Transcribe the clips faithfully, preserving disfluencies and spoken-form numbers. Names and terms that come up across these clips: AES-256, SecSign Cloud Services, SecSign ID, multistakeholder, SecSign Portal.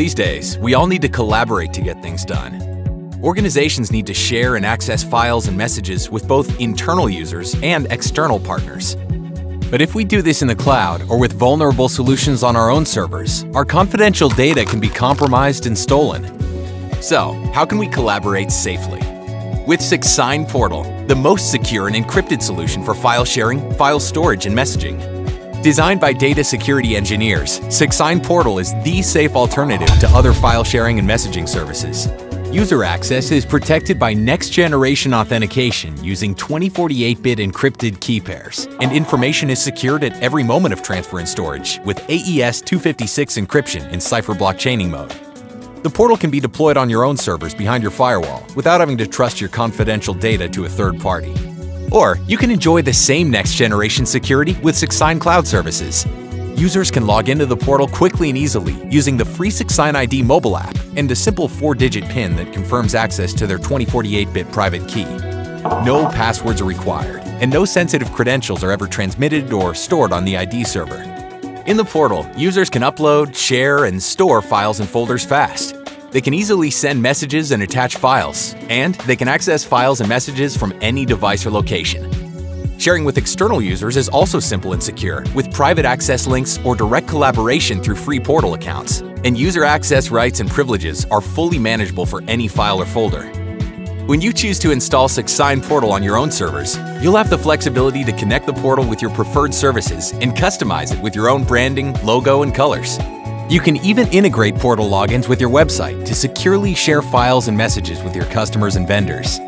These days, we all need to collaborate to get things done. Organizations need to share and access files and messages with both internal users and external partners. But if we do this in the cloud or with vulnerable solutions on our own servers, our confidential data can be compromised and stolen. So, how can we collaborate safely? With SecSign Portal, the most secure and encrypted solution for file sharing, file storage, and messaging. Designed by data security engineers, SecSign Portal is the safe alternative to other file sharing and messaging services. User access is protected by next-generation authentication using twenty forty-eight bit encrypted key pairs, and information is secured at every moment of transfer and storage with A E S two fifty-six encryption in cipher block chaining mode. The portal can be deployed on your own servers behind your firewall without having to trust your confidential data to a third party. Or you can enjoy the same next-generation security with SecSign Cloud Services. Users can log into the portal quickly and easily using the free SecSign I D mobile app and a simple four digit PIN that confirms access to their twenty forty-eight bit private key. No passwords are required, and no sensitive credentials are ever transmitted or stored on the I D server. In the portal, users can upload, share, and store files and folders fast. They can easily send messages and attach files, and they can access files and messages from any device or location. Sharing with external users is also simple and secure, with private access links or direct collaboration through free portal accounts. And user access rights and privileges are fully manageable for any file or folder. When you choose to install SecSign Portal on your own servers, you'll have the flexibility to connect the portal with your preferred services and customize it with your own branding, logo, and colors. You can even integrate portal logins with your website to securely share files and messages with your customers and vendors.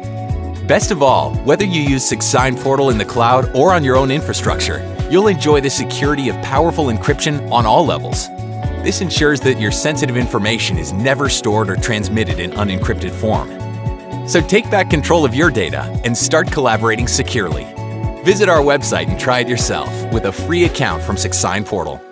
Best of all, whether you use SecSign Portal in the cloud or on your own infrastructure, you'll enjoy the security of powerful encryption on all levels. This ensures that your sensitive information is never stored or transmitted in unencrypted form. So take back control of your data and start collaborating securely. Visit our website and try it yourself with a free account from SecSign Portal.